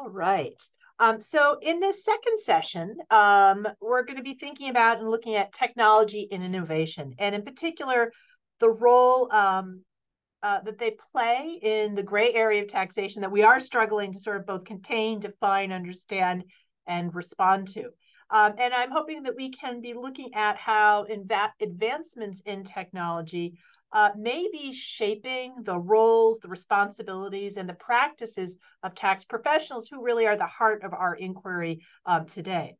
All right. So in this second session, we're going to be thinking about and looking at technology and innovation, and in particular, the role that they play in the gray area of taxation that we are struggling to sort of both contain, define, understand, and respond to. And I'm hoping that we can be looking at how advancements in technology may be shaping the roles, the responsibilities, and the practices of tax professionals who really are the heart of our inquiry today.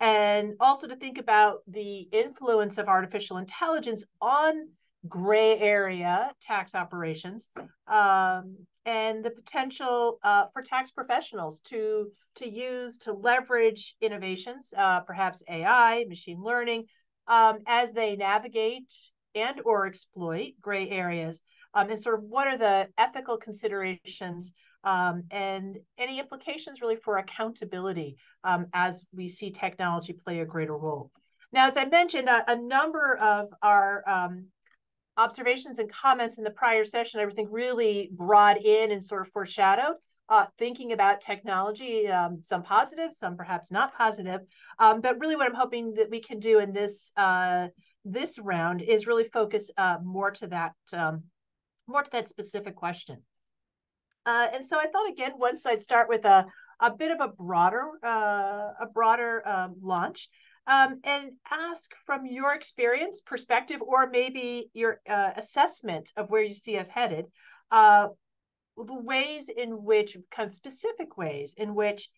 And also to think about the influence of artificial intelligence on gray area tax operations and the potential for tax professionals to leverage innovations, perhaps AI, machine learning, as they navigate and or exploit gray areas, and sort of what are the ethical considerations and any implications really for accountability as we see technology play a greater role. Now, as I mentioned, a number of our observations and comments in the prior session, everything really brought in and sort of foreshadowed thinking about technology, some positive, some perhaps not positive, but really what I'm hoping that we can do in this this round is really focus more to that specific question. And so I thought, again, once I'd start with a bit of a broader launch and ask from your experience, perspective, or maybe your assessment of where you see us headed, the ways in which, kind of specific ways in which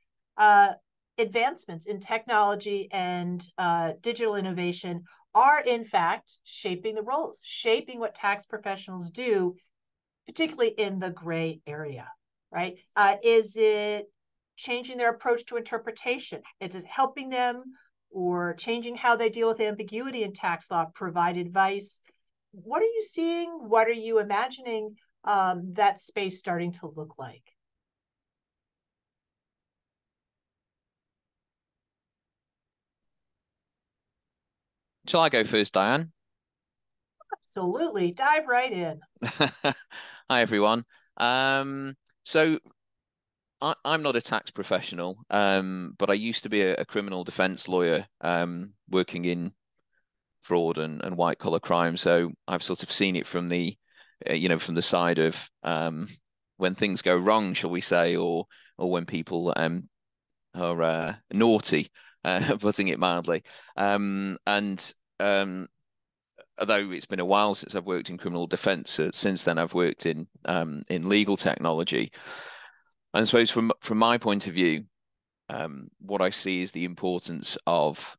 advancements in technology and digital innovation are in fact shaping the roles, shaping what tax professionals do, particularly in the gray area, right? Is it changing their approach to interpretation? Is it helping them or changing how they deal with ambiguity in tax law, provide advice? What are you seeing? What are you imagining that space starting to look like? Shall I go first, Diane? Absolutely. Dive right in. Hi, everyone. So I'm not a tax professional, but I used to be a criminal defense lawyer working in fraud and white collar crime. So I've sort of seen it from the, from the side of when things go wrong, shall we say, or when people are naughty. Putting it mildly, although it's been a while since I've worked in criminal defence, since then I've worked in legal technology. And I suppose from my point of view, what I see is the importance of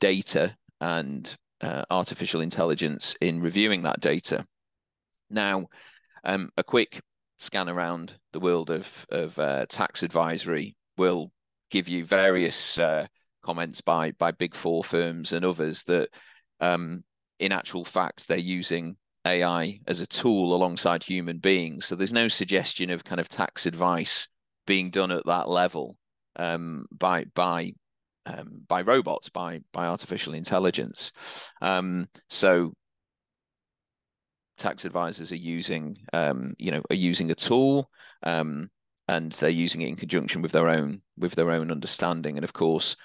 data and artificial intelligence in reviewing that data. Now, a quick scan around the world of tax advisory will give you various comments by Big Four firms and others that in actual fact, they're using AI as a tool alongside human beings. So there's no suggestion of kind of tax advice being done at that level by robots, by artificial intelligence. So tax advisors are using, are using a tool, and they're using it in conjunction with their own understanding. And of course,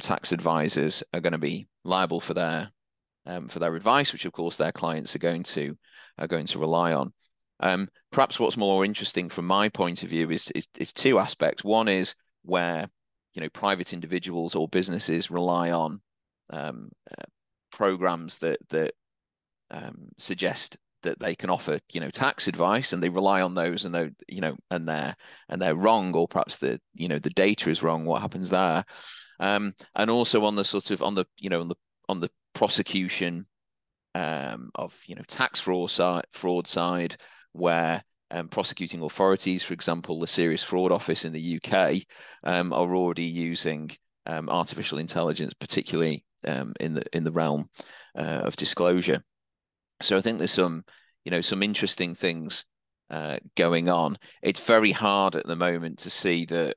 tax advisors are going to be liable for their advice, which of course their clients are going to rely on. Perhaps what's more interesting from my point of view is two aspects. One is where private individuals or businesses rely on programs that suggest that they can offer, tax advice, and they rely on those, and they, and they're wrong, or perhaps the data is wrong. What happens there? And also on the sort of on the prosecution of tax fraud side, where prosecuting authorities, for example, the Serious Fraud Office in the UK, are already using artificial intelligence, particularly in the realm of disclosure. So I think there's some interesting things going on. It's very hard at the moment to see that,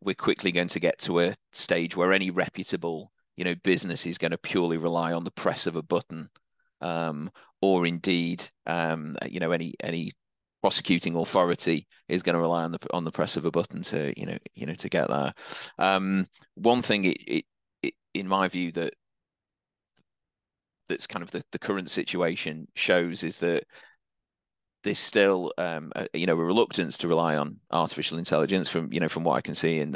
we're quickly going to get to a stage where any reputable, business is going to purely rely on the press of a button, or indeed, any prosecuting authority is going to rely on the press of a button to to get there. One thing in my view that's kind of the current situation shows is that there's still a reluctance to rely on artificial intelligence from from what I can see in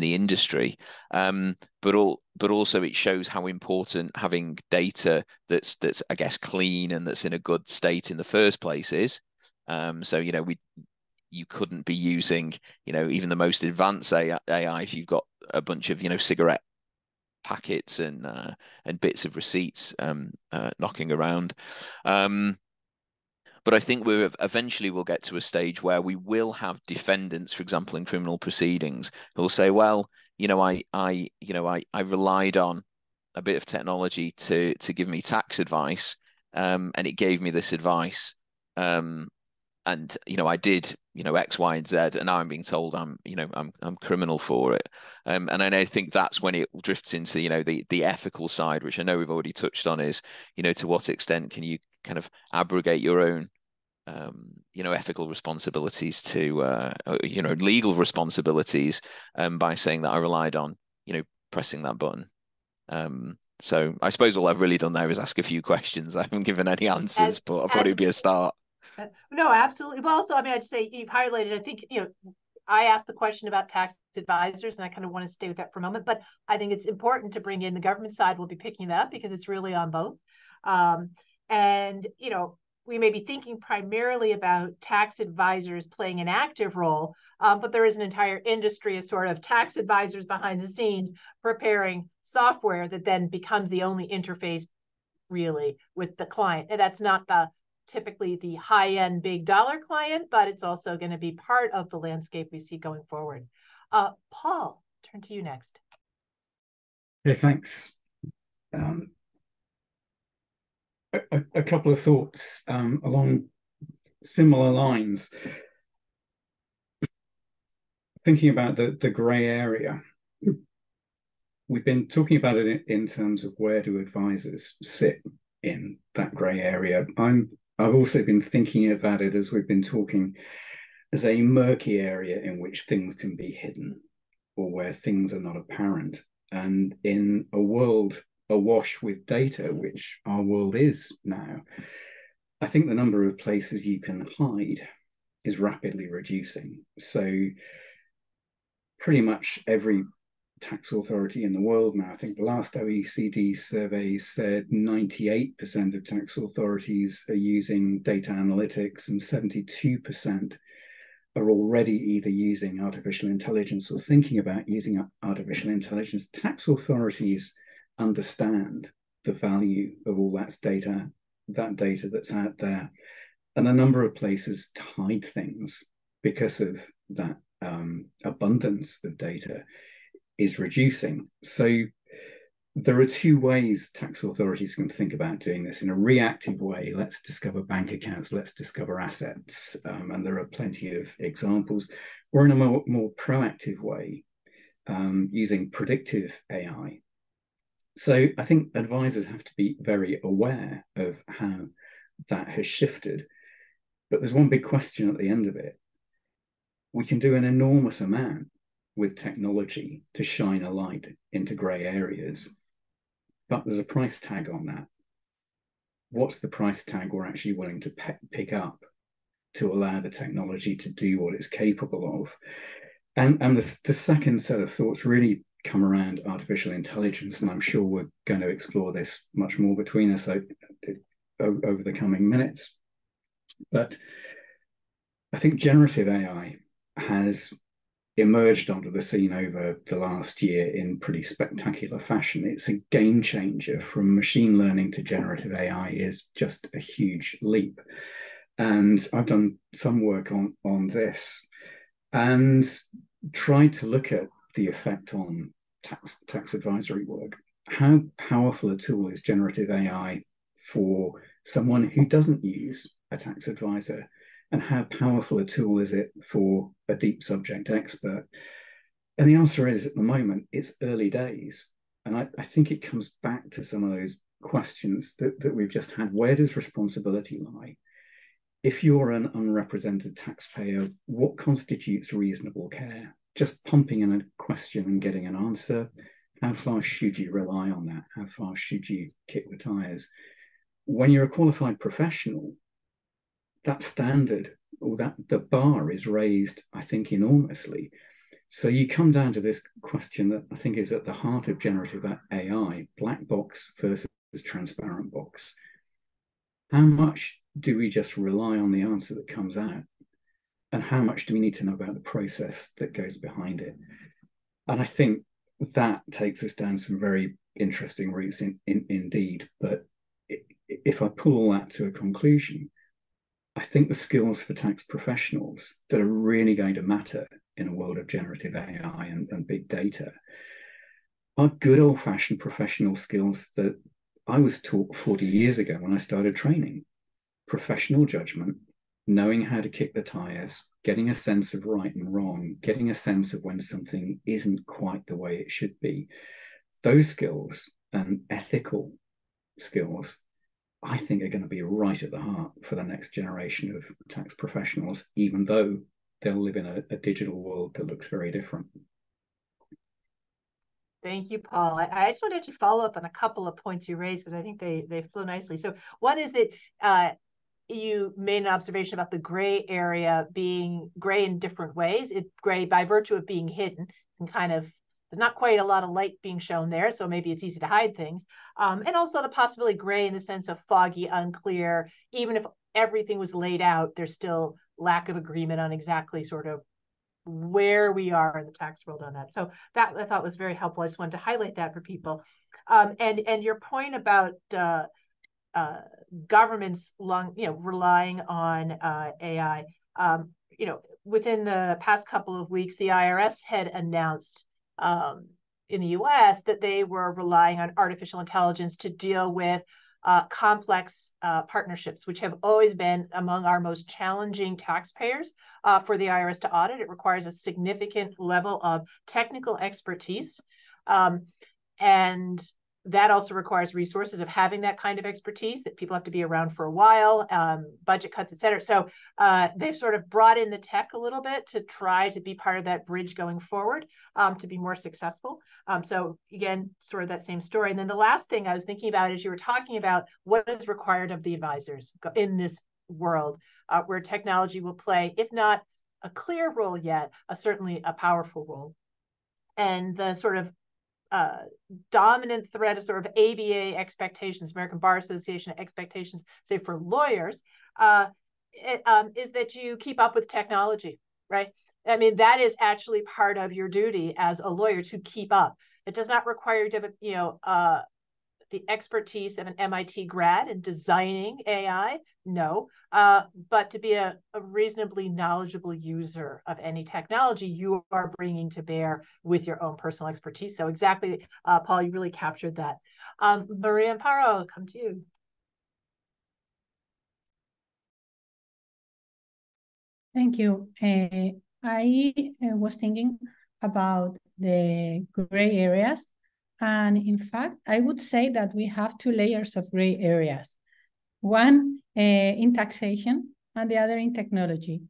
the industry, but also it shows how important having data that's I guess clean and that's in a good state in the first place is. So you couldn't be using even the most advanced AI if you've got a bunch of cigarette packets and bits of receipts knocking around. But I think we'll eventually get to a stage where we will have defendants, for example, in criminal proceedings, who will say, well, I relied on a bit of technology to give me tax advice, and it gave me this advice, and I did X, Y, and Z, and now I'm being told I'm criminal for it. And I think that's when it drifts into the ethical side, which I know we've already touched on, is to what extent can you kind of abrogate your own ethical responsibilities to legal responsibilities by saying that I relied on pressing that button. So I suppose all I've really done there is ask a few questions. I haven't given any answers, but I'll probably be a start. No, absolutely. Well, also, I mean, I'd say you've highlighted, I think, I asked the question about tax advisors, and I kind of want to stay with that for a moment, but I think it's important to bring in the government side. We'll be picking that up because it's really on both. And, we may be thinking primarily about tax advisors playing an active role, but there is an entire industry of sort of tax advisors behind the scenes preparing software that then becomes the only interface really with the client. And that's not typically the high-end big dollar client, but it's also going to be part of the landscape we see going forward. Paul, turn to you next. Yeah, thanks. A couple of thoughts along similar lines. Thinking about the grey area, we've been talking about it in terms of where do advisors sit in that grey area. I've also been thinking about it, as we've been talking, as a murky area in which things can be hidden or where things are not apparent. And in a world awash with data, which our world is now, I think the number of places you can hide is rapidly reducing. So pretty much every tax authority in the world now, I think the last OECD survey said 98% of tax authorities are using data analytics, and 72% are already either using artificial intelligence or thinking about using artificial intelligence. Tax authorities understand the value of all that data that's out there, and a number of places to hide things because of that abundance of data is reducing. So there are two ways tax authorities can think about doing this. In a reactive way, let's discover bank accounts, let's discover assets, and there are plenty of examples. Or in a more proactive way, using predictive AI. So I think advisors have to be very aware of how that has shifted. But there's one big question at the end of it. We can do an enormous amount with technology to shine a light into grey areas, but there's a price tag on that. What's the price tag we're actually willing to pick up to allow the technology to do what it's capable of? And the second set of thoughts really come around artificial intelligence, and I'm sure we're going to explore this much more between us over the coming minutes. But I think generative AI has emerged onto the scene over the last year in pretty spectacular fashion. It's a game changer. From machine learning to generative AI is just a huge leap. And I've done some work on this and tried to look at the effect on tax advisory work. How powerful a tool is generative AI for someone who doesn't use a tax advisor? And how powerful a tool is it for a deep subject expert? And the answer is, at the moment, it's early days. And I think it comes back to some of those questions that we've just had. Where does responsibility lie If you're an unrepresented taxpayer, what constitutes reasonable care? Just pumping in a question and getting an answer. How far should you rely on that? How far should you kick the tires? When you're a qualified professional, that standard or that the bar is raised, I think, enormously. So you come down to this question that I think is at the heart of generative AI, black box versus transparent box. How much do we just rely on the answer that comes out? And how much do we need to know about the process that goes behind it? And I think that takes us down some very interesting routes indeed. But if I pull all that to a conclusion, I think the skills for tax professionals that are really going to matter in a world of generative AI and big data are good old-fashioned professional skills that I was taught 40 years ago when I started training. Professional judgment, knowing how to kick the tires, getting a sense of right and wrong, getting a sense of when something isn't quite the way it should be. Those skills and ethical skills, I think, are going to be right at the heart for the next generation of tax professionals, even though they'll live in a digital world that looks very different. Thank you, Paul. I just wanted to follow up on a couple of points you raised, because I think they flow nicely. So one is that you made an observation about the gray area being gray in different ways. It's gray by virtue of being hidden and kind of not quite a lot of light being shown there, so maybe it's easy to hide things. And also the possibility gray in the sense of foggy, unclear. Even if everything was laid out, there's still lack of agreement on exactly sort of where we are in the tax world on that. So that I thought was very helpful. I just wanted to highlight that for people. And your point about governments relying on AI. Within the past couple of weeks, the IRS had announced in the US that they were relying on artificial intelligence to deal with complex partnerships, which have always been among our most challenging taxpayers for the IRS to audit. It requires a significant level of technical expertise. And that also requires resources of having that kind of expertise, that people have to be around for a while, budget cuts, et cetera. So they've sort of brought in the tech a little bit to try to be part of that bridge going forward to be more successful. So again, sort of that same story. And then the last thing I was thinking about is you were talking about what is required of the advisors in this world where technology will play, if not a clear role yet, certainly a powerful role. And the sort of dominant threat of sort of ABA expectations, American Bar Association expectations, say for lawyers, is that you keep up with technology, right? I mean, that is actually part of your duty as a lawyer, to keep up. It does not require you to have, the expertise of an MIT grad in designing AI, no, but to be a reasonably knowledgeable user of any technology you are bringing to bear with your own personal expertise. So exactly, Paul, you really captured that. Maria Amparo, come to you. Thank you. I was thinking about the gray areas. And in fact, I would say that we have two layers of gray areas, one in taxation and the other in technology,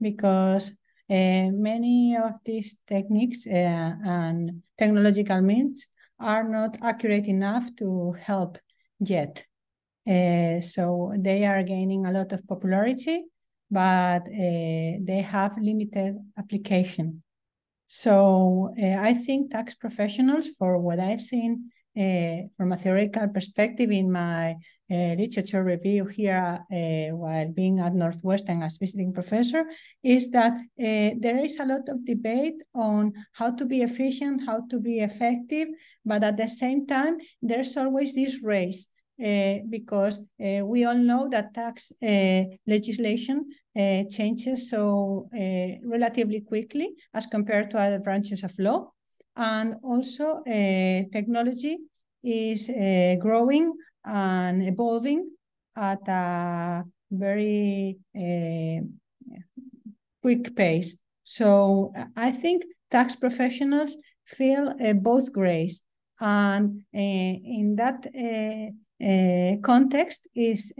because many of these techniques and technological means are not accurate enough to help yet. So they are gaining a lot of popularity, but they have limited application. So I think tax professionals, for what I've seen from a theoretical perspective in my literature review here while being at Northwestern as visiting professor, is that there is a lot of debate on how to be efficient, how to be effective, but at the same time, there's always this race. Because we all know that tax legislation changes so relatively quickly as compared to other branches of law. And also technology is growing and evolving at a very quick pace. So I think tax professionals feel both grays. And in that context is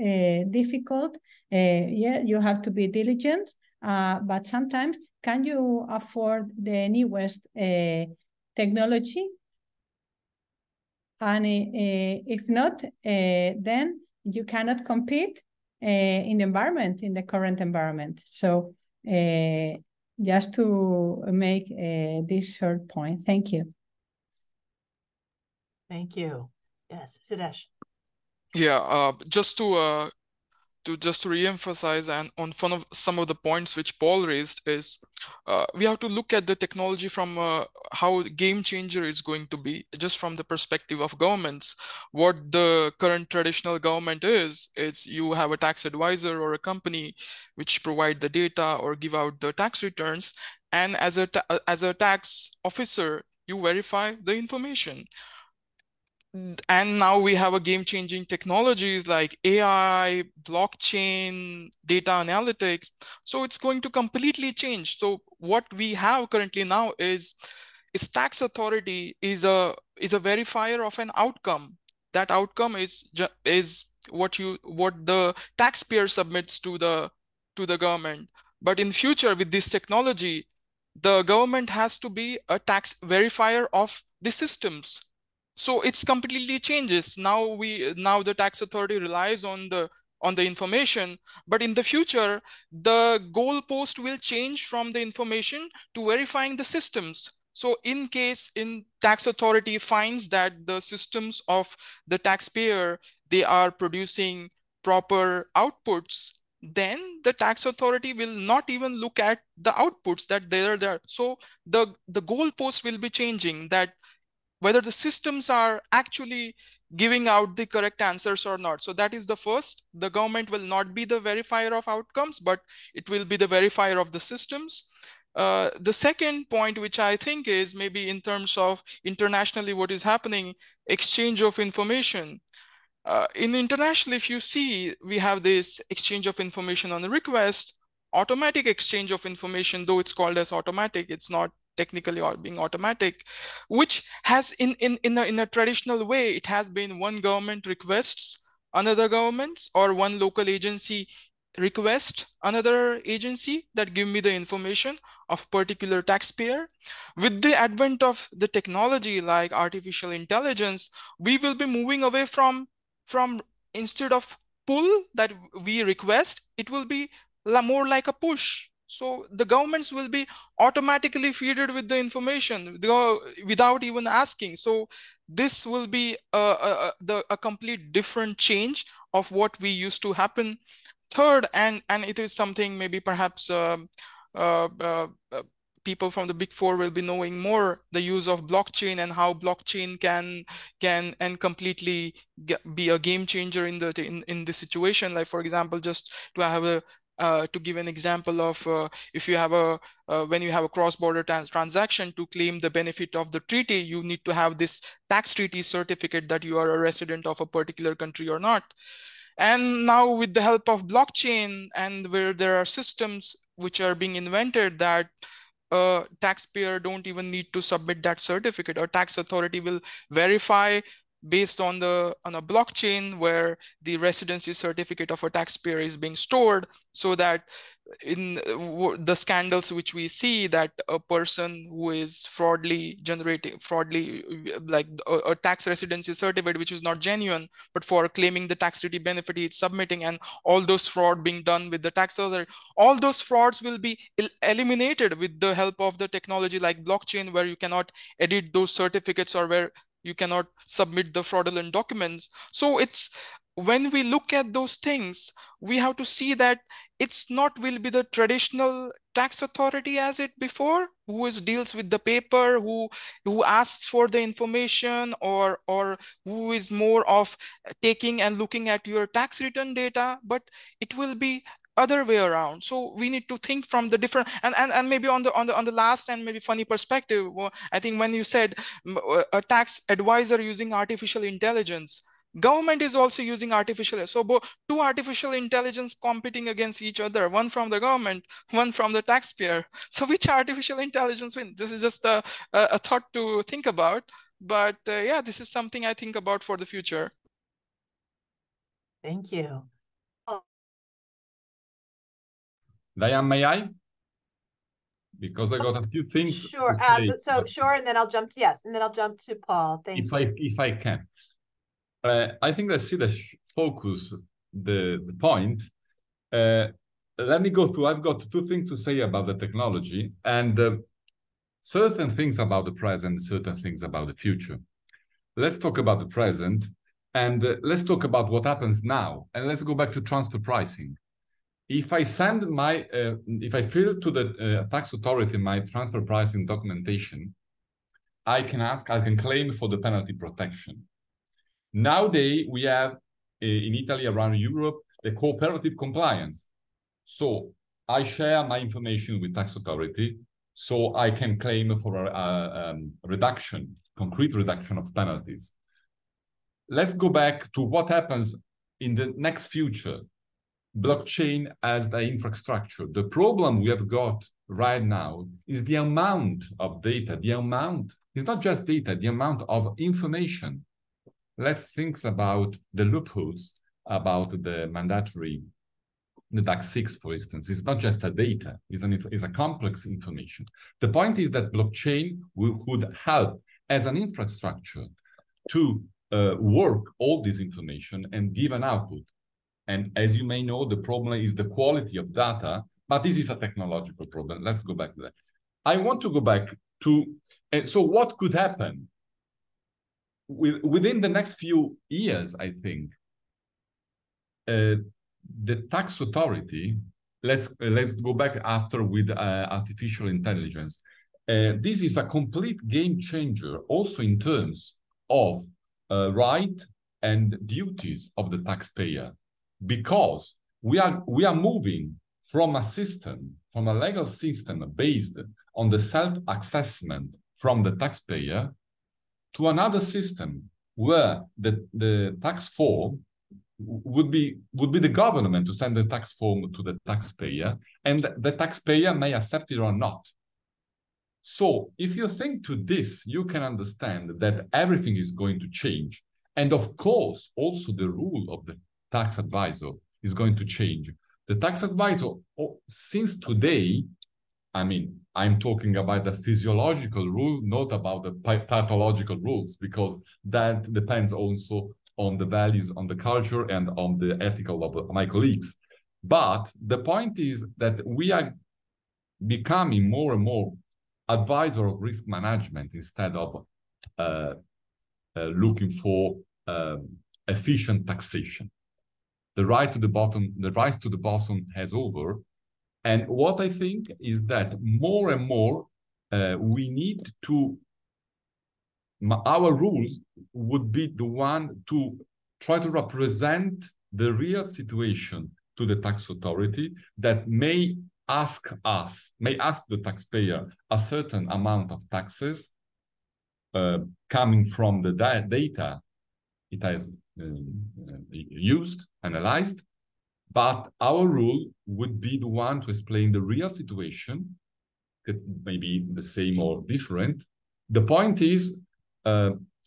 difficult. Yeah, you have to be diligent, but sometimes can you afford the newest technology? And if not, then you cannot compete in the environment, in the current environment. So just to make this short point. Thank you. Thank you. Yes, Sudesh. Yeah, just to reemphasize and on some of the points which Paul raised is we have to look at the technology from how game changer is going to be just from the perspective of governments. What the current traditional government is, it's you have a tax advisor or a company which provide the data or give out the tax returns, and as a tax officer you verify the information. And now we have a game-changing technologies like AI, blockchain, data analytics. So it's going to completely change. So what we have currently now is tax authority is a verifier of an outcome. That outcome is what the taxpayer submits to the government. But in future with this technology, the government has to be a tax verifier of the systems. So it's completely changes. Now the tax authority relies on the information, but in the future, the goalpost will change from the information to verifying the systems. So in case in tax authority finds that the systems of the taxpayer, they are producing proper outputs, then the tax authority will not even look at the outputs that they are there. So the goalpost will be changing that whether the systems are actually giving out the correct answers or not. So that is the first, the government will not be the verifier of outcomes, but it will be the verifier of the systems. The second point, which I think is maybe in terms of internationally what is happening, exchange of information. Internationally, if you see, we have this exchange of information on the request, automatic exchange of information, though it's called as automatic, it's not technically or being automatic, which has in a traditional way, it has been one government requests another government or one local agency request another agency that give me the information of particular taxpayer. With the advent of the technology like artificial intelligence, we will be moving away from instead of pull that we request, it will be more like a push. So the governments will be automatically feeded with the information without even asking. So this will be a complete different change of what we used to happen. Third, and it is something maybe perhaps people from the Big Four will be knowing more, the use of blockchain and how blockchain can completely be a game changer in the situation. Like for example, just to have a to give an example of if you have a when you have a cross-border transaction, to claim the benefit of the treaty, you need to have this tax treaty certificate that you are a resident of a particular country or not. And now with the help of blockchain and where there are systems which are being invented that taxpayer don't even need to submit that certificate, or tax authority will verify based on a blockchain where the residency certificate of a taxpayer is being stored, so that in the scandals which we see, that a person who is fraudly like a tax residency certificate which is not genuine, but for claiming the tax treaty benefit it's submitting, and all those fraud being done with the tax authority, all those frauds will be eliminated with the help of the technology like blockchain, where you cannot edit those certificates or where you cannot submit the fraudulent documents. So it's when we look at those things, we have to see that it's not will be the traditional tax authority as it before, who is deals with the paper, who asks for the information, or who is more of taking and looking at your tax return data, but it will be other way around. So we need to think from the different and maybe on the last and maybe funny perspective, I think when you said a tax advisor using artificial intelligence, government is also using artificial. So two artificial intelligence competing against each other, one from the government, one from the taxpayer. So which artificial intelligence wins? This is just a thought to think about. But yeah, this is something I think about for the future. Thank you. Diane, may I? Because I got a few things. Sure. Sure, and then I'll jump to yes, and then I'll jump to Paul. Thank you. If I can, I think that's the focus, the point. Let me go through. I've got two things to say about the technology and certain things about the present, certain things about the future. Let's talk about the present, and let's talk about what happens now. And let's go back to transfer pricing. If I send my, if I fill to the tax authority my transfer pricing documentation, I can ask, I can claim for the penalty protection. Nowadays, we have in Italy, around Europe, the cooperative compliance. So I share my information with tax authority, so I can claim for a reduction, concrete reduction of penalties. Let's go back to what happens in the next future. Blockchain as the infrastructure. The problem we have got right now is the amount of data, the amount, it's not just data, the amount of information. Let's think about the loopholes about the mandatory, the DAC 6, for instance. It's not just a data, it's a complex information. The point is that blockchain could help as an infrastructure to work all this information and give an output. And as you may know, the problem is the quality of data, but this is a technological problem. Let's go back to that. I want to go back to, and so what could happen? Within the next few years, I think, the tax authority, let's go back after with artificial intelligence. This is a complete game changer also in terms of right and duties of the taxpayer. Because we are moving from a system, from a legal system based on the self-assessment from the taxpayer to another system where the tax form would be the government to send the tax form to the taxpayer, and the taxpayer may accept it or not. So if you think to this, you can understand that everything is going to change. And of course, also the rule of the tax advisor is going to change. The tax advisor, since today, I mean, I'm talking about the physiological rule, not about the pathological rules, because that depends also on the values, on the culture, and on the ethical of my colleagues. But the point is that we are becoming more and more advisor of risk management instead of looking for efficient taxation. The rise to the bottom, has over. And what I think is that more and more we need to, our rules would be the one to try to represent the real situation to the tax authority that may ask us, may ask the taxpayer a certain amount of taxes coming from the data it has used, analyzed, but our rule would be the one to explain the real situation, that may be the same or different. The point is,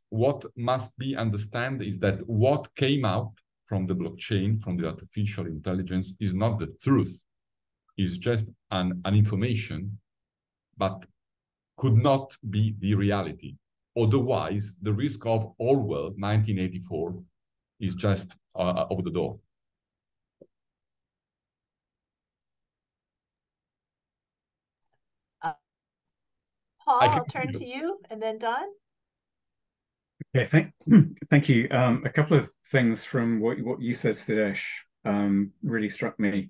what must be understood is that what came out from the blockchain, from the artificial intelligence, is not the truth. It's just an information, but could not be the reality. Otherwise, the risk of Orwell 1984 is just over the door. Paul, I'll turn to you and then Don. Okay, thank you. A couple of things from what you said, Sudesh, really struck me.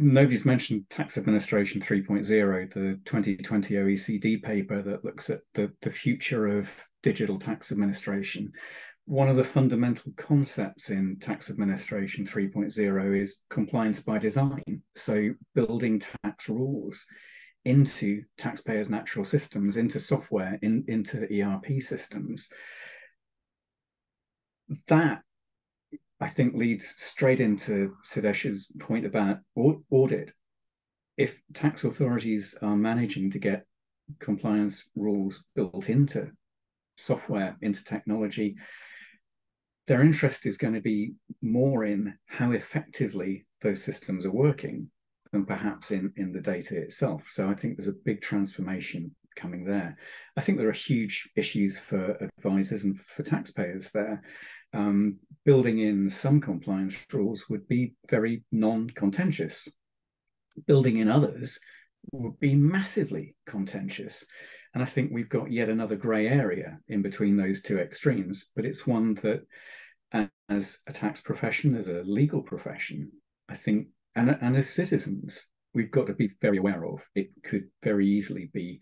Nobody's mentioned Tax Administration 3.0, the 2020 OECD paper that looks at the future of digital tax administration. One of the fundamental concepts in Tax Administration 3.0 is compliance by design. So building tax rules into taxpayers' natural systems, into software, into ERP systems. That, I think, leads straight into Sudesh's point about audit. If tax authorities are managing to get compliance rules built into software, into technology, their interest is going to be more in how effectively those systems are working than perhaps in the data itself. So I think there's a big transformation coming there. I think there are huge issues for advisors and for taxpayers there. Building in some compliance rules would be very non-contentious. Building in others would be massively contentious. And I think we've got yet another grey area in between those two extremes, but it's one that as a tax profession, as a legal profession, I think, and as citizens, we've got to be very aware of. It could very easily be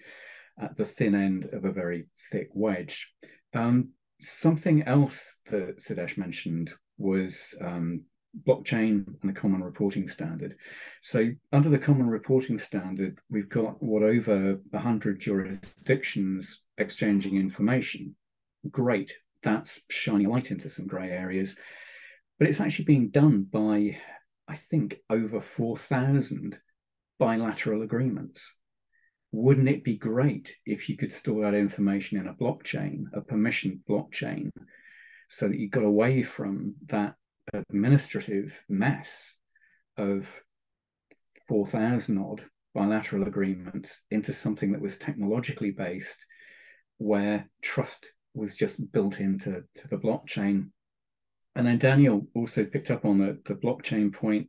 at the thin end of a very thick wedge. Something else that Sudesh mentioned was blockchain and the common reporting standard. So under the common reporting standard, we've got over 100 jurisdictions exchanging information. Great, that's shining a light into some grey areas, but it's actually being done by, I think, over 4,000 bilateral agreements. Wouldn't it be great if you could store that information in a blockchain, a permissioned blockchain, so that you got away from that administrative mess of 4,000 odd bilateral agreements into something that was technologically based, where trust was just built into the blockchain? And then Daniel also picked up on the blockchain point.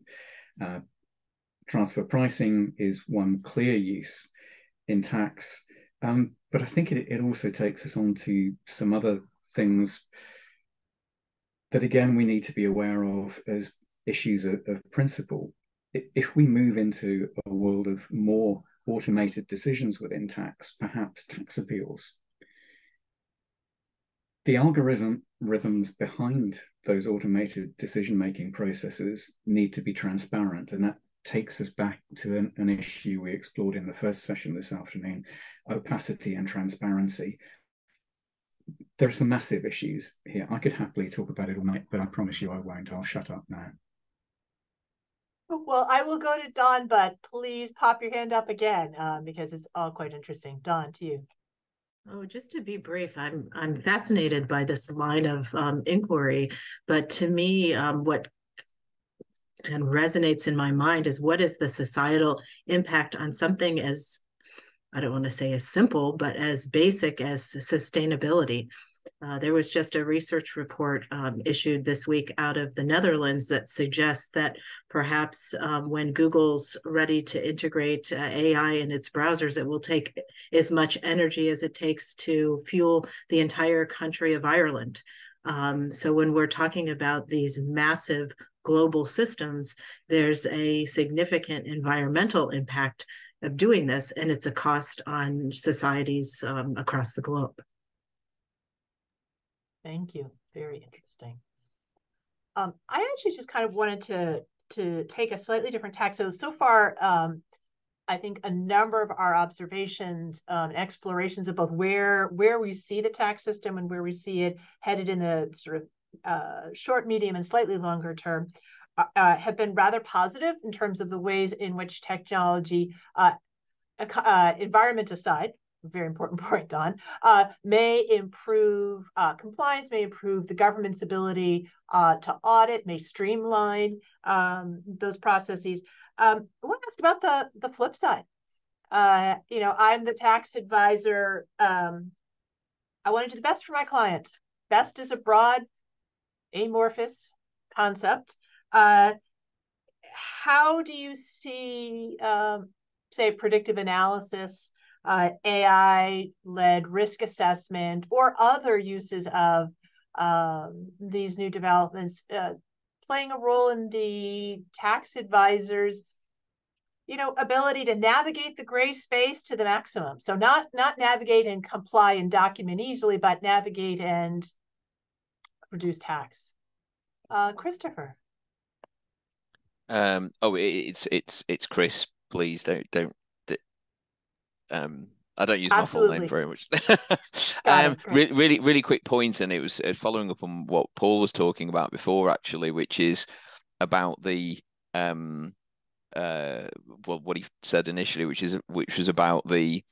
Transfer pricing is one clear use in tax, but I think it also takes us on to some other things that, again, we need to be aware of as issues of principle. If we move into a world of more automated decisions within tax, perhaps tax appeals, the algorithms behind those automated decision-making processes need to be transparent. And that takes us back to an issue we explored in the first session this afternoon, opacity and transparency. There are some massive issues here. I could happily talk about it all night, but I promise you I won't. I'll shut up now. Well, I will go to Don, but please pop your hand up again because it's all quite interesting. Don, to you. Oh, just to be brief, I'm fascinated by this line of inquiry, but to me, what kind of resonates in my mind is, what is the societal impact on something as, I don't want to say as simple, but as basic as sustainability? There was just a research report issued this week out of the Netherlands that suggests that perhaps when Google's ready to integrate AI in its browsers, it will take as much energy as it takes to fuel the entire country of Ireland. So when we're talking about these massive global systems, there's a significant environmental impact of doing this, and it's a cost on societies across the globe. Thank you. Very interesting. I actually just kind of wanted to take a slightly different tack. So far, I think a number of our observations and explorations of both where we see the tax system and where we see it headed in the sort of short, medium, and slightly longer term have been rather positive in terms of the ways in which technology, environment aside, very important point, Don, may improve compliance, may improve the government's ability to audit, may streamline those processes. I want to ask about the flip side. You know, I'm the tax advisor. I want to do the best for my clients. Best is a broad, amorphous concept. How do you see, say, predictive analysis, AI-led risk assessment, or other uses of these new developments playing a role in the tax advisor's, you know, ability to navigate the gray space to the maximum? So not navigate and comply and document easily, but navigate and reduce tax. Christopher. It's Chris. Please don't. I don't use Absolutely. My full name very much. Really quick point, and it was following up on what Paul was talking about before, actually, which is about the well, what he said initially, which was about the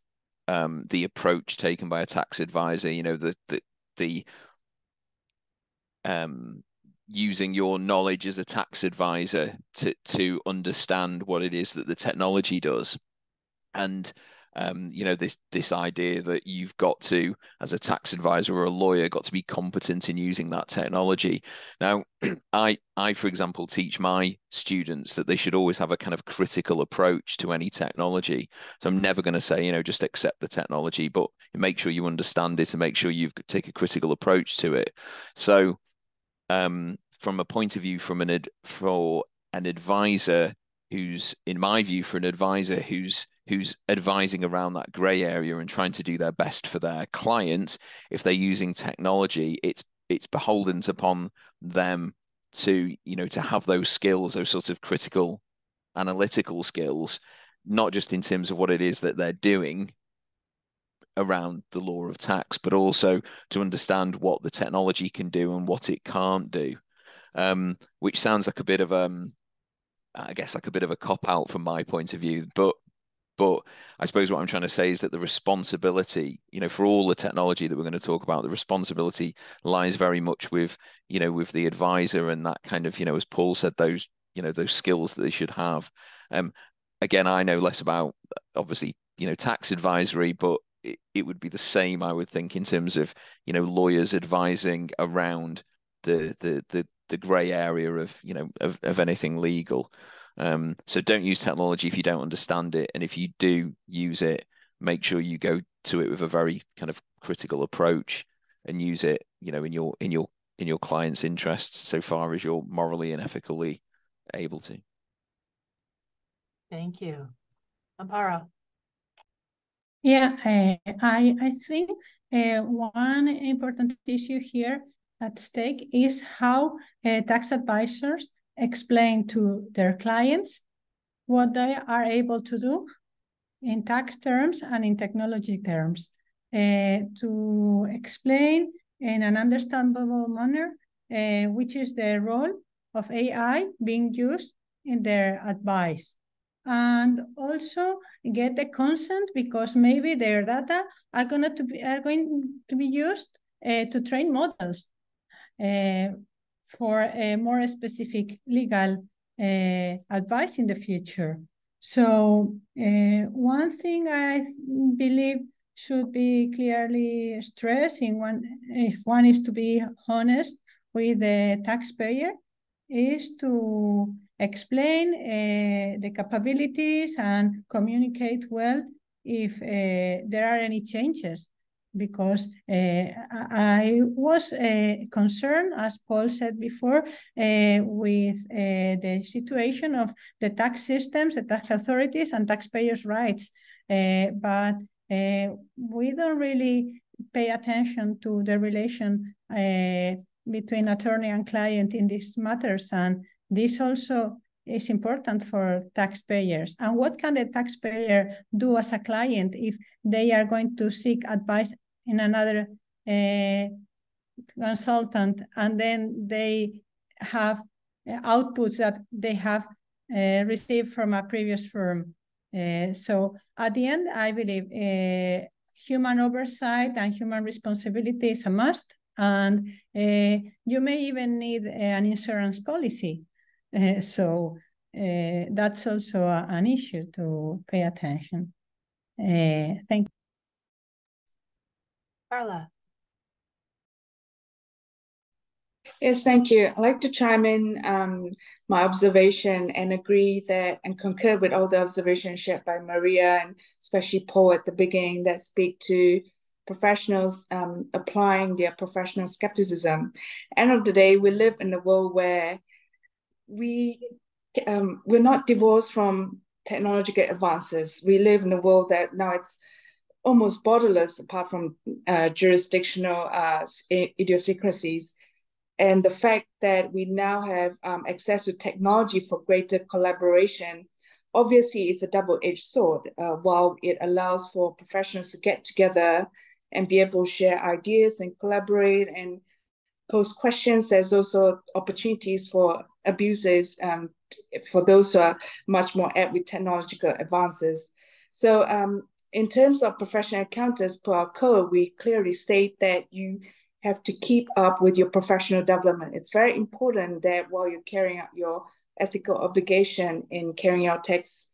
approach taken by a tax advisor. You know, the using your knowledge as a tax advisor to understand what it is that the technology does. And you know, this idea that you've got to, as a tax advisor or a lawyer, got to be competent in using that technology. Now, I, for example, teach my students that they should always have a kind of critical approach to any technology. So I'm never going to say, you know, just accept the technology, but make sure you understand it and make sure you take a critical approach to it. So from a point of view, for an advisor who's, in my view, for an advisor who's advising around that grey area and trying to do their best for their clients, if they're using technology, it's beholden upon them to, you know, to have those skills, those sort of critical analytical skills, not just in terms of what it is that they're doing around the law of tax, but also to understand what the technology can do and what it can't do, which sounds like a bit of, I guess, like a bit of a cop-out from my point of view, but I suppose what I'm trying to say is that the responsibility, you know, for all the technology that we're going to talk about, the responsibility lies very much with, you know, with the advisor and that kind of, you know, as Paul said, those, you know, those skills that they should have. Again, I know less about, obviously, you know, tax advisory, but it would be the same, I would think, in terms of, you know, lawyers advising around the grey area of, you know, of anything legal. So don't use technology if you don't understand it, and if you do use it, make sure you go to it with a very kind of critical approach and use it, you know, in your client's interests so far as you're morally and ethically able to. Thank you. Amparo. Yeah, I think one important issue here at stake is how tax advisors explain to their clients what they are able to do in tax terms and in technology terms, to explain in an understandable manner which is the role of AI being used in their advice, and also get the consent, because maybe their data are going to be used to train models for a more specific legal advice in the future. So one thing I believe should be clearly stressed, if one is to be honest with the taxpayer, is to explain the capabilities and communicate well if there are any changes. Because I was concerned, as Paul said before, with the situation of the tax systems, the tax authorities, and taxpayers' rights. But we don't really pay attention to the relation between attorney and client in these matters. And this also is important for taxpayers. And what can the taxpayer do as a client if they are going to seek advice in another consultant, and then they have outputs that they have received from a previous firm? So at the end, I believe human oversight and human responsibility is a must, and you may even need an insurance policy. So that's also an issue to pay attention. Thank you. Carla. Yes, thank you. I'd like to chime in my observation and agree that and concur with all the observations shared by Maria and especially Paul at the beginning, that speak to professionals applying their professional skepticism. End of the day, we live in a world where we're not divorced from technological advances. We live in a world that now it's almost borderless, apart from jurisdictional idiosyncrasies. And the fact that we now have access to technology for greater collaboration, obviously it's a double-edged sword. While it allows for professionals to get together and be able to share ideas and collaborate and pose questions, there's also opportunities for abuses for those who are much more apt with technological advances. So in terms of professional accountants per our code, we clearly state that you have to keep up with your professional development. It's very important that while you're carrying out your ethical obligation in carrying out tax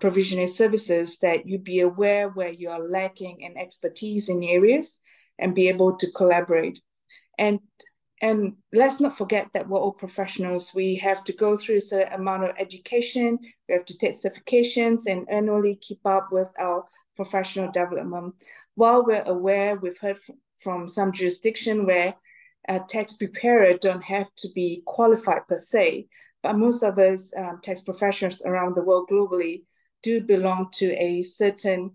provisioning services, that you be aware where you are lacking in expertise in areas and be able to collaborate. And let's not forget that we're all professionals. We have to go through a certain amount of education. We have to take certifications and annually keep up with our professional development. While we're aware, we've heard from some jurisdiction where a tax preparer don't have to be qualified per se, but most of us tax professionals around the world globally do belong to a certain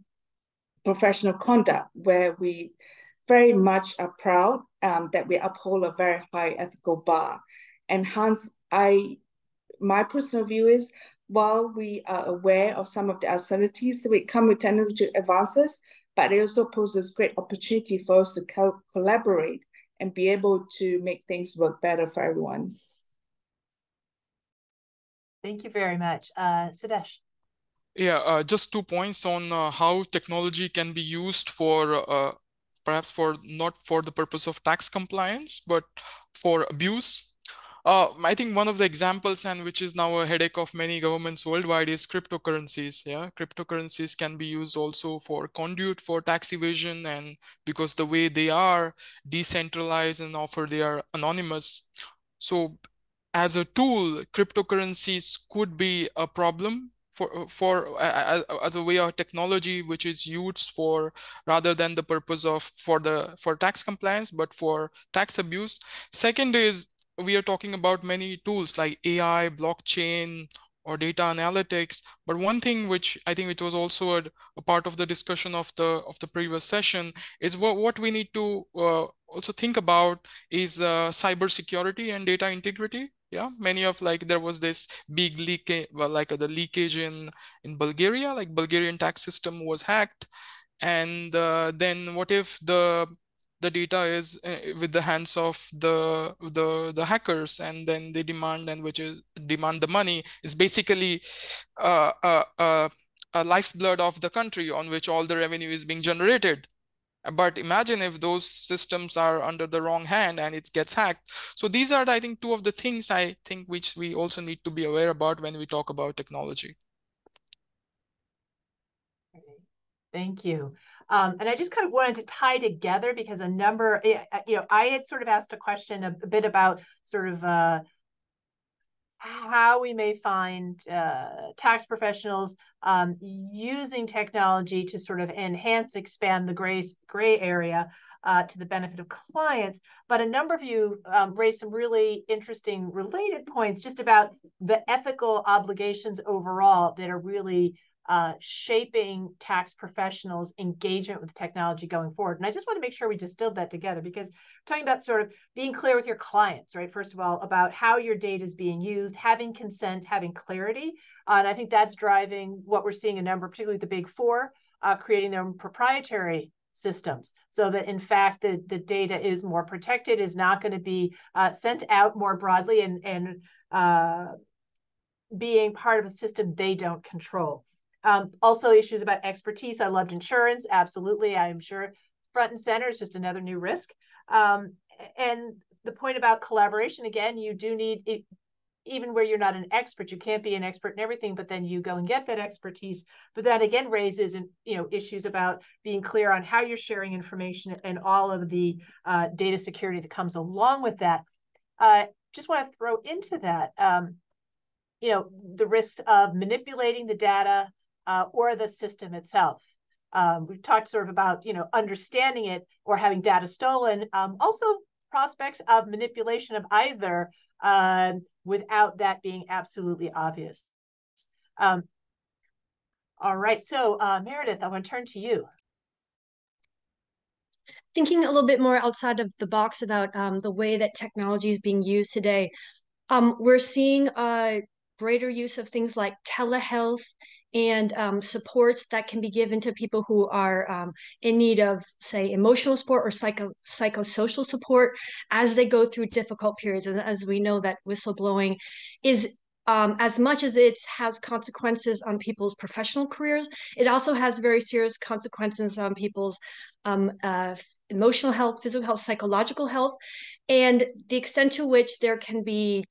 professional conduct where we very much are proud that we uphold a very high ethical bar. And hence, my personal view is, while we are aware of some of the uncertainties that we come with technology advances, but it also poses great opportunity for us to collaborate and be able to make things work better for everyone. Thank you very much. Sudesh. Yeah, just 2 points on how technology can be used for perhaps for not for the purpose of tax compliance, but for abuse. I think one of the examples, and which is now a headache of many governments worldwide, is cryptocurrencies. Yeah, cryptocurrencies can be used also for conduit for tax evasion, and because the way they are decentralized and often they are anonymous. So as a tool, cryptocurrencies could be a problem as a way of technology which is used for rather than the purpose of for tax compliance, but for tax abuse. Second is, we are talking about many tools like AI, blockchain, or data analytics. But one thing which I think it was also a part of the discussion of the previous session is what we need to also think about is cybersecurity and data integrity. Yeah, many of there was this big leak, the leakage in Bulgaria, like Bulgarian tax system was hacked. And then what if the data is with the hands of the hackers, and then they demand the money. Is basically a lifeblood of the country on which all the revenue is being generated. But imagine if those systems are under the wrong hand and it gets hacked. So these are, I think, two of the things I think which we also need to be aware about when we talk about technology. Thank you. And I just kind of wanted to tie together because a number, I had sort of asked a question a bit about sort of how we may find tax professionals using technology to sort of enhance, expand the gray area to the benefit of clients. But a number of you raised some really interesting related points just about the ethical obligations overall that are really shaping tax professionals' engagement with technology going forward. And I just want to make sure we distilled that together, because we're talking about sort of being clear with your clients, right? First of all, about how your data is being used, having consent, having clarity. And I think that's driving what we're seeing a number, particularly the Big Four, creating their own proprietary systems so that, in fact, the data is more protected, is not going to be sent out more broadly and being part of a system they don't control. Also issues about expertise. I loved insurance. Absolutely. I'm sure front and center is just another new risk. And the point about collaboration, again, you do need it, even where you're not an expert, you can't be an expert in everything, but then you go and get that expertise. But that again raises issues about being clear on how you're sharing information and all of the data security that comes along with that. Just want to throw into that, the risks of manipulating the data, or the system itself. We've talked sort of about, understanding it or having data stolen, also prospects of manipulation of either without that being absolutely obvious. All right, so Meredith, I want to turn to you. Thinking a little bit more outside of the box about the way that technology is being used today, we're seeing greater use of things like telehealth and supports that can be given to people who are in need of, say, emotional support or psychosocial support as they go through difficult periods. And as we know, that whistleblowing is, as much as it has consequences on people's professional careers, it also has very serious consequences on people's emotional health, physical health, psychological health, and the extent to which there can be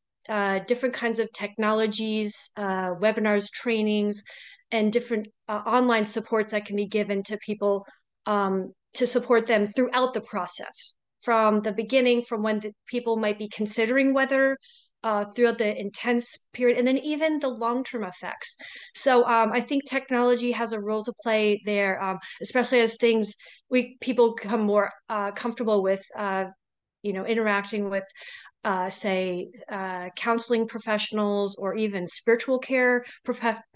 different kinds of technologies, webinars, trainings, and different online supports that can be given to people to support them throughout the process, from the beginning, from when the people might be considering whether throughout the intense period, and then even the long-term effects. So I think technology has a role to play there, especially as people become more comfortable with, interacting with, say, counseling professionals or even spiritual care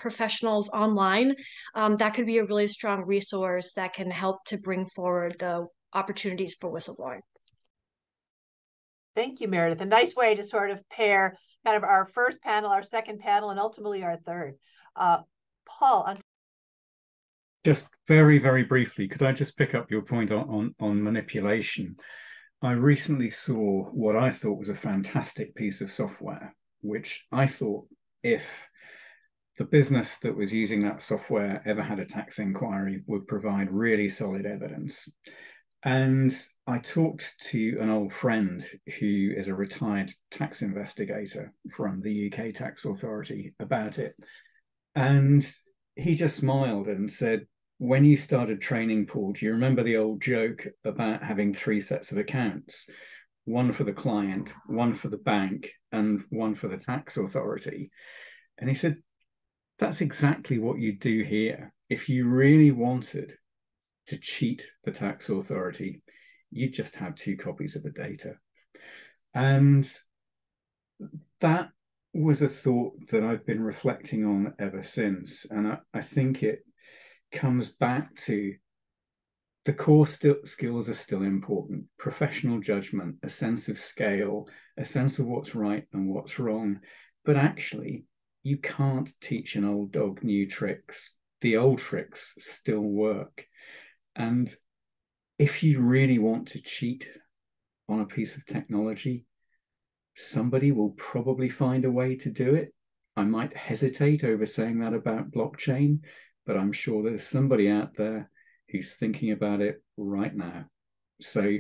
professionals online. That could be a really strong resource that can help to bring forward the opportunities for whistleblowing. Thank you, Meredith. A nice way to sort of pair kind of our first panel, our second panel, and ultimately our third. Paul. Just very, very briefly, could I just pick up your point on manipulation? I recently saw what I thought was a fantastic piece of software, which I thought if the business that was using that software ever had a tax inquiry would provide really solid evidence. And I talked to an old friend who is a retired tax investigator from the UK Tax Authority about it. And he just smiled and said, when you started training, Paul, do you remember the old joke about having three sets of accounts? One for the client, one for the bank, and one for the tax authority. And he said, that's exactly what you do here. If you really wanted to cheat the tax authority, you just have two copies of the data. And that was a thought that I've been reflecting on ever since. And I think it comes back to the core skills are still important. Professional judgment, a sense of scale, a sense of what's right and what's wrong. But actually, you can't teach an old dog new tricks. The old tricks still work. And if you really want to cheat on a piece of technology, somebody will probably find a way to do it. I might hesitate over saying that about blockchain, but I'm sure there's somebody out there who's thinking about it right now. So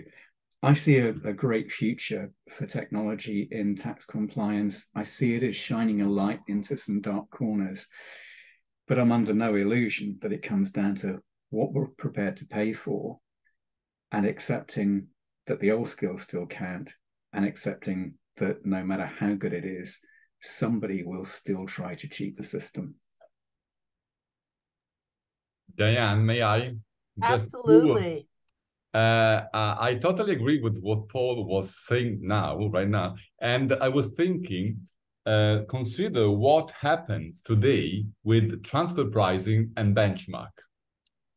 I see a great future for technology in tax compliance. I see it as shining a light into some dark corners, but I'm under no illusion that it comes down to what we're prepared to pay for and accepting that the old skills still count and accepting that no matter how good it is, somebody will still try to cheat the system. Diane, may I? Absolutely. I totally agree with what Paul was saying right now. And I was thinking, consider what happens today with transfer pricing and benchmark.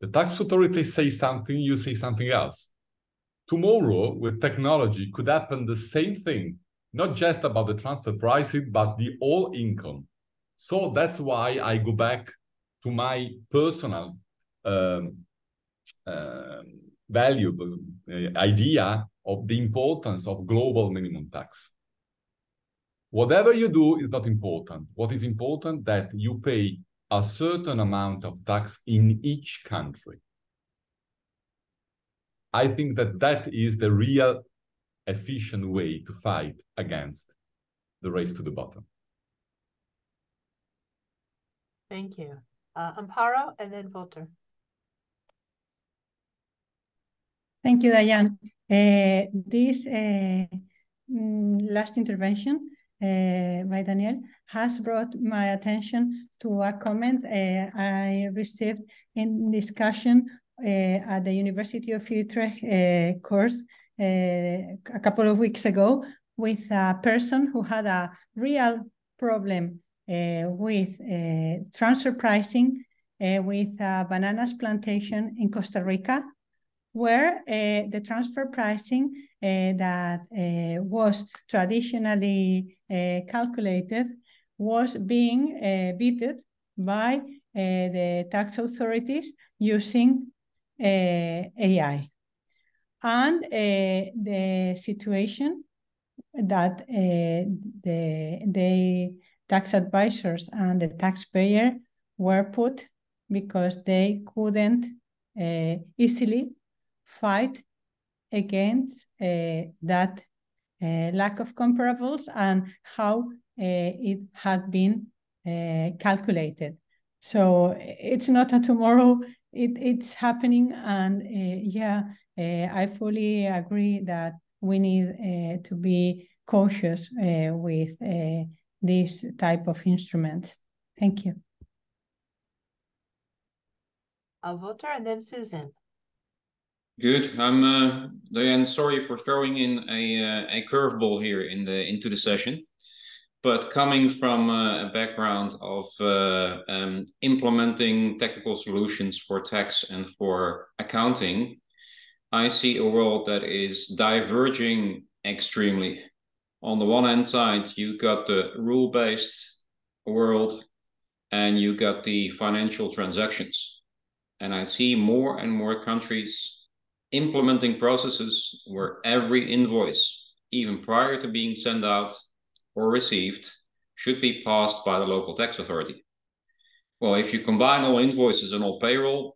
The tax authority says something, you say something else. Tomorrow, with technology, could happen the same thing, not just about the transfer pricing, but the all income. So that's why I go back to my personal valuable idea of the importance of global minimum tax. Whatever you do is not important. What is important that you pay a certain amount of tax in each country. I think that is the real efficient way to fight against the race to the bottom. Thank you. Amparo and then Walter. Thank you, Diane. This last intervention by Daniel has brought my attention to a comment I received in discussion at the University of Utrecht course a couple of weeks ago with a person who had a real problem with transfer pricing with a bananas plantation in Costa Rica, where the transfer pricing that was traditionally calculated was being beaten by the tax authorities using AI. And the situation that they tax advisors and the taxpayer were put because they couldn't easily fight against that lack of comparables and how it had been calculated. So it's not a tomorrow, it's happening. And yeah, I fully agree that we need to be cautious with this type of instruments. Thank you. I'll vote her and then Susan. Good. I'm Diane, sorry for throwing in a curveball here in the into the session, but coming from a background of implementing technical solutions for tax and for accounting, I see a world that is diverging extremely. On the one hand side, you got the rule-based world and you got the financial transactions. And I see more and more countries implementing processes where every invoice, even prior to being sent out or received, should be passed by the local tax authority. Well, if you combine all invoices and all payroll,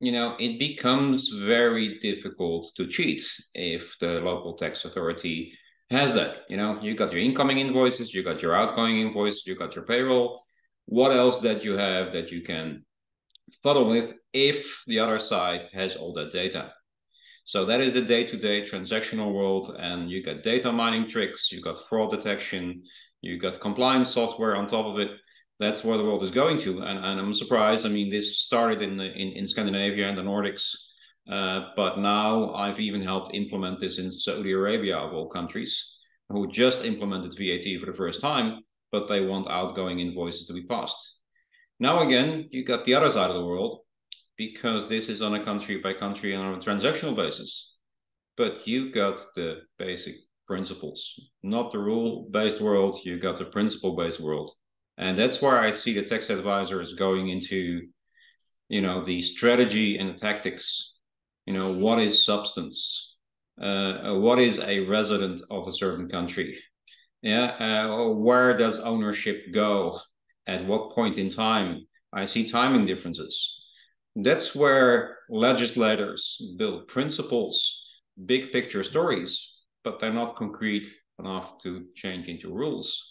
you know, it becomes very difficult to cheat if the local tax authority has that. You know, you got your incoming invoices, you got your outgoing invoices, you got your payroll. What else that you have that you can follow with if the other side has all that data? So that is the day-to-day transactional world, and you got data mining tricks, you got fraud detection, you got compliance software on top of it. That's where the world is going to, and I'm surprised. I mean, this started in Scandinavia and the Nordics, but now I've even helped implement this in Saudi Arabia, of all countries, who just implemented VAT for the first time, but they want outgoing invoices to be passed. Now again, you got the other side of the world, because this is on a country by country and on a transactional basis. But you got the basic principles, not the rule-based world, you got the principle-based world. And that's where I see the tax advisors going into, you know, the strategy and the tactics. You know, what is substance? What is a resident of a certain country? Yeah, where does ownership go? At what point in time? I see timing differences. That's where legislators build principles, big picture stories, but they're not concrete enough to change into rules.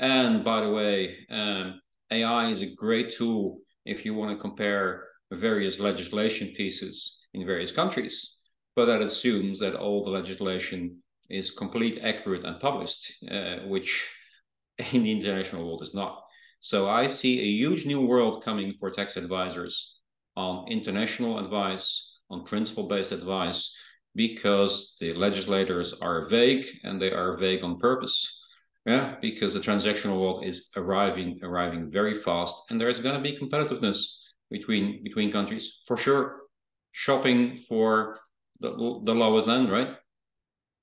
And by the way, AI is a great tool if you want to compare various legislation pieces in various countries, but that assumes that all the legislation is complete, accurate, and published, which in the international world is not. So I see a huge new world coming for tax advisors on international advice, on principle-based advice, because the legislators are vague, and they are vague on purpose. Yeah, because the transactional world is arriving very fast, and there is going to be competitiveness between countries, for sure. Shopping for the lowest end, right?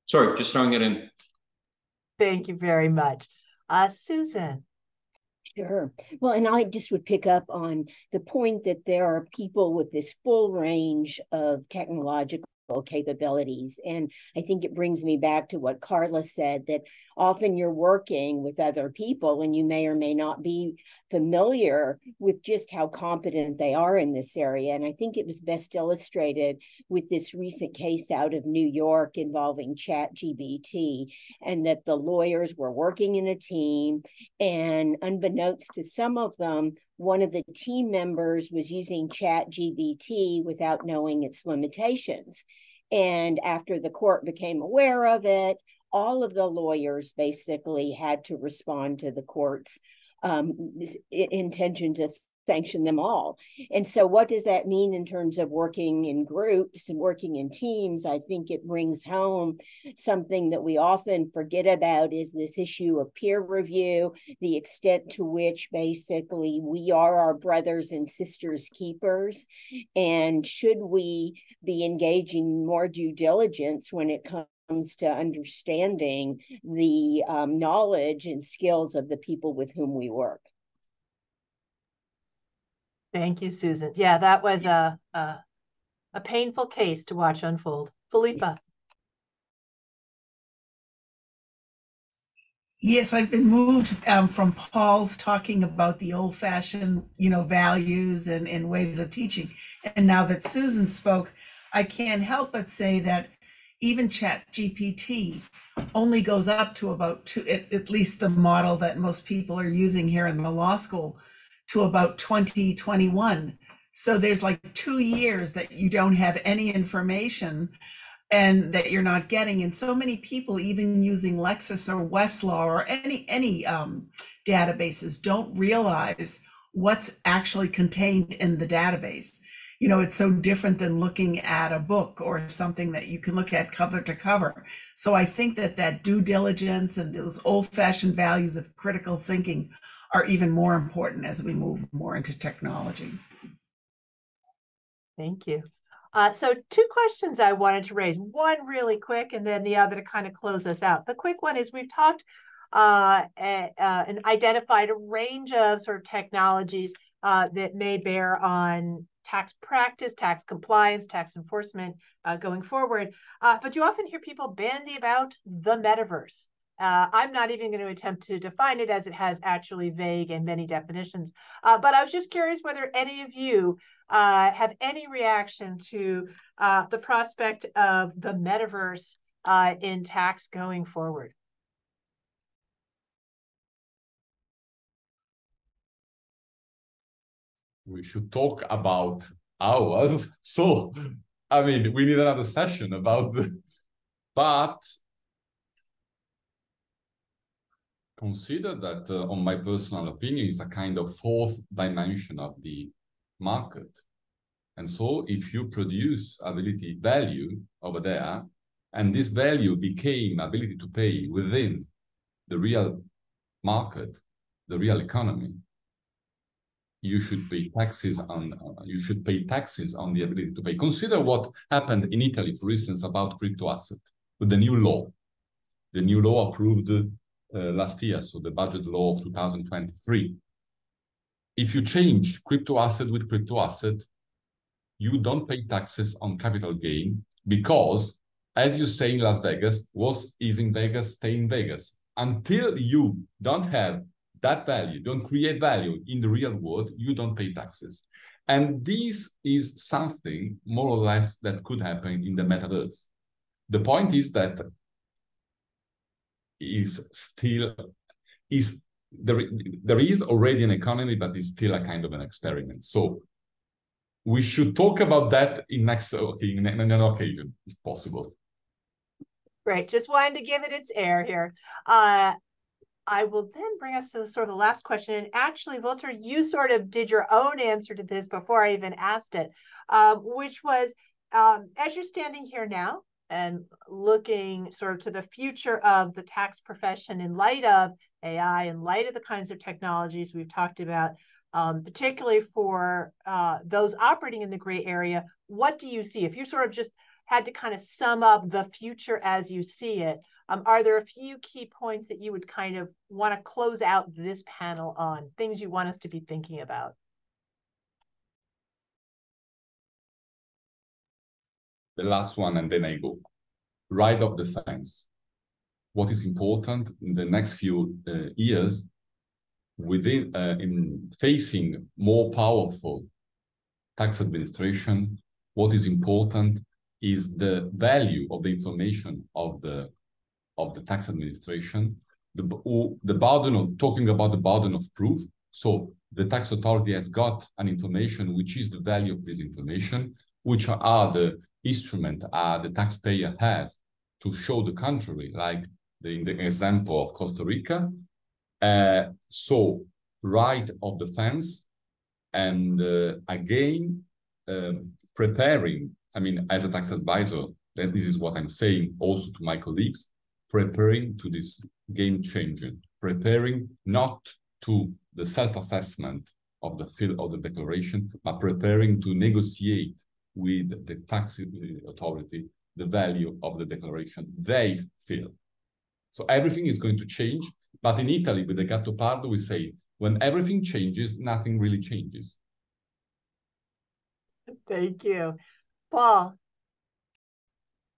Sorry, just throwing it in. Thank you very much. Susan. Sure. Well, and I just would pick up on the point that there are people with this full range of technological capabilities. And I think it brings me back to what Carla said, that often you're working with other people and you may or may not be familiar with just how competent they are in this area. And I think it was best illustrated with this recent case out of New York involving ChatGPT, and that the lawyers were working in a team, and unbeknownst to some of them, one of the team members was using ChatGPT without knowing its limitations. And after the court became aware of it, all of the lawyers basically had to respond to the court's intention to sanction them all. And so what does that mean in terms of working in groups and working in teams? I think it brings home something that we often forget about, is this issue of peer review, the extent to which basically we are our brothers and sisters keepers, and should we be engaging more due diligence when it comes to understanding the knowledge and skills of the people with whom we work. Thank you, Susan. Yeah, that was a painful case to watch unfold. Philippa. Yes, I've been moved from Paul's talking about the old-fashioned, you know, values and ways of teaching. And now that Susan spoke, I can't help but say that even ChatGPT only goes up to about at least the model that most people are using here in the law school, to about 2021. So there's like 2 years that you don't have any information and that you're not getting. And so many people, even using Lexis or Westlaw or any databases, don't realize what's actually contained in the database. You know, it's so different than looking at a book or something that you can look at cover to cover. So I think that that due diligence and those old-fashioned values of critical thinking are even more important as we move more into technology. Thank you. So two questions I wanted to raise, one really quick and then the other to kind of close us out. The quick one is we've talked and identified a range of sort of technologies that may bear on tax practice, tax compliance, tax enforcement going forward. But you often hear people bandy about the metaverse. I'm not even going to attempt to define it, as it has actually vague and many definitions. But I was just curious whether any of you have any reaction to the prospect of the metaverse in tax going forward. We should talk about ours. So, I mean, we need another session about the, but consider that, on my personal opinion, is a kind of fourth dimension of the market. And so if you produce ability value over there, and this value became ability to pay within the real market, the real economy, you should pay taxes on the ability to pay. Consider what happened in Italy, for instance, about crypto asset with the new law. The new law approved last year, so the budget law of 2023. If you change crypto asset with crypto asset, you don't pay taxes on capital gain because, as you say in Las Vegas, what is in Vegas stay in Vegas. Until you don't have that value, don't create value in the real world, you don't pay taxes. And this is something more or less that could happen in the metaverse. The point is that there is already an economy, but it's still a kind of an experiment. So we should talk about that in an occasion, if possible. Right. Just wanted to give it its air here. I will then bring us to the sort of the last question. And actually, Walter, you sort of did your own answer to this before I even asked it, which was, as you're standing here now, and looking sort of to the future of the tax profession in light of AI, in light of the kinds of technologies we've talked about, particularly for those operating in the gray area, what do you see? If you sort of just had to kind of sum up the future as you see it, are there a few key points that you would kind of want to close out this panel on, things you want us to be thinking about? The last one, and then I go. Right of the fence. What is important in the next few years, within in facing more powerful tax administration, what is important is the value of the information of the tax administration, the burden of talking about the burden of proof. So the tax authority has got an information, which is the value of this information, which are the instrument the taxpayer has to show the contrary, like in the example of Costa Rica. So right of the fence, and again, preparing, I mean, as a tax advisor, that this is what I'm saying also to my colleagues, preparing to this game changing, preparing not to the self-assessment of the field of the declaration, but preparing to negotiate with the tax authority the value of the declaration they fill. So everything is going to change, but in Italy with the Gattopardo we say, when everything changes, nothing really changes. Thank you. Paul?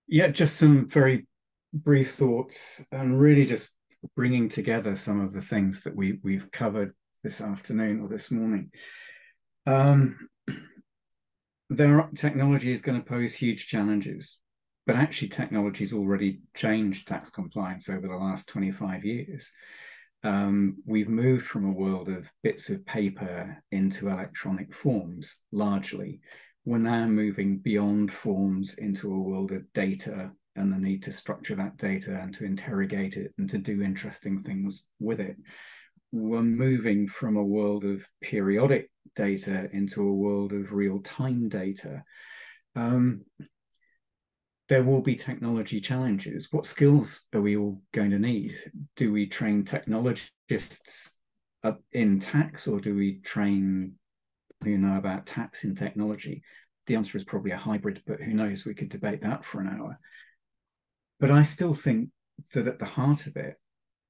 Yeah, just some very brief thoughts, and really just bringing together some of the things that we've covered this afternoon or this morning. Technology is going to pose huge challenges But actually, technology's already changed tax compliance over the last 25 years. We've moved from a world of bits of paper into electronic forms, largely. We're now moving beyond forms into a world of data and the need to structure that data and to interrogate it and to do interesting things with it. We're moving from a world of periodic data into a world of real-time data. There will be technology challenges. What skills are we all going to need? Do we train technologists in tax, or do we train people who know about tax in technology? The answer is probably a hybrid, but who knows? We could debate that for an hour. But I still think that at the heart of it,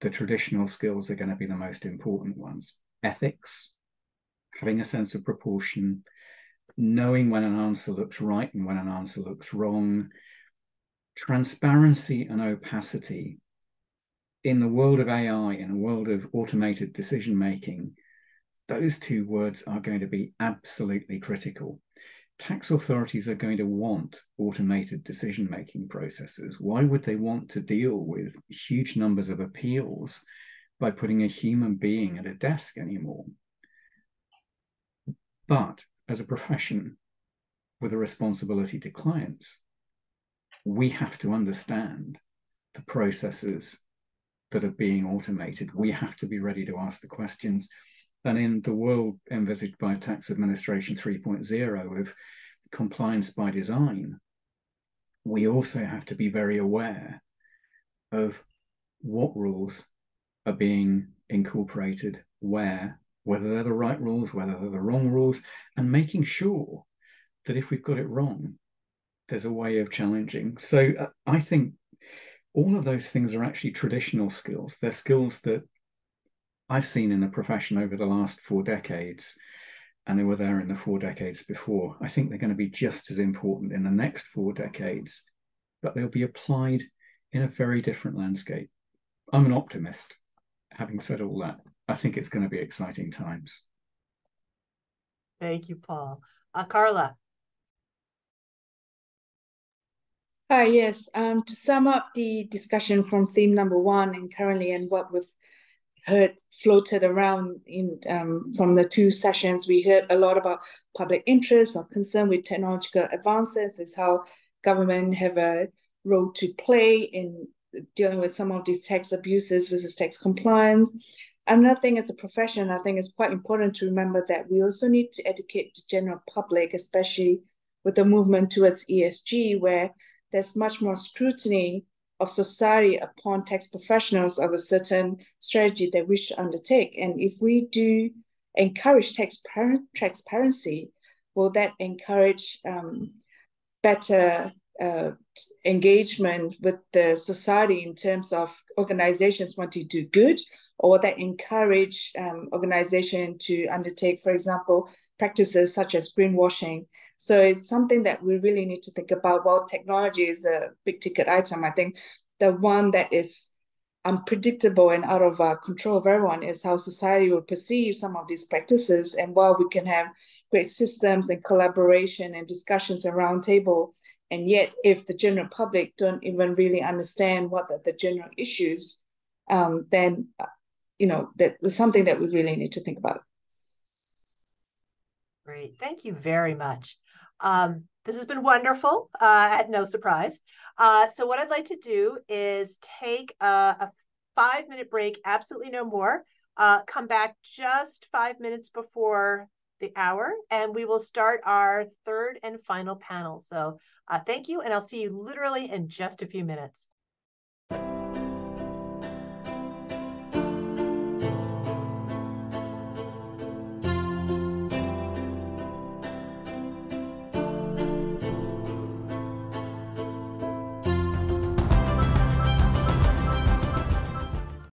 the traditional skills are going to be the most important ones. Ethics, having a sense of proportion, knowing when an answer looks right and when an answer looks wrong, transparency and opacity. In the world of AI, in the world of automated decision-making, those two words are going to be absolutely critical. Tax authorities are going to want automated decision-making processes. Why would they want to deal with huge numbers of appeals by putting a human being at a desk anymore? But as a profession with a responsibility to clients, we have to understand the processes that are being automated. We have to be ready to ask the questions. And in the world envisaged by Tax Administration 3.0 of compliance by design, we also have to be very aware of what rules are being incorporated where, whether they're the right rules, whether they're the wrong rules, and making sure that if we've got it wrong, there's a way of challenging. So I think all of those things are actually traditional skills. They're skills that I've seen in the profession over the last 4 decades, and they were there in the 4 decades before. I think they're going to be just as important in the next 4 decades, but they'll be applied in a very different landscape. I'm an optimist. Having said all that, I think it's going to be exciting times. Thank you, Paul. Carla. Hi, yes. To sum up the discussion from theme number one and currently and what we've heard floated around in from the two sessions, we heard a lot about public interest or concern with technological advances is how government have a role to play in dealing with some of these tax abuses versus tax compliance. Another thing as a profession, I think it's quite important to remember that we also need to educate the general public, especially with the movement towards ESG, where there's much more scrutiny of society upon tax professionals of a certain strategy they wish to undertake. And if we do encourage tax transparency, will that encourage better engagement with the society in terms of organizations want to do good, or that encourage organization to undertake, for example, practices such as greenwashing. So it's something that we really need to think about. While technology is a big ticket item, I think the one that is unpredictable and out of our control of everyone is how society will perceive some of these practices. And while we can have great systems and collaboration and discussions around table, and yet if the general public don't even really understand what the general issues, then you know, that was something that we really need to think about. Great, thank you very much. This has been wonderful, at no surprise. So what I'd like to do is take a 5-minute break, absolutely no more, come back just 5 minutes before the hour, and we will start our third and final panel. So thank you, and I'll see you literally in just a few minutes.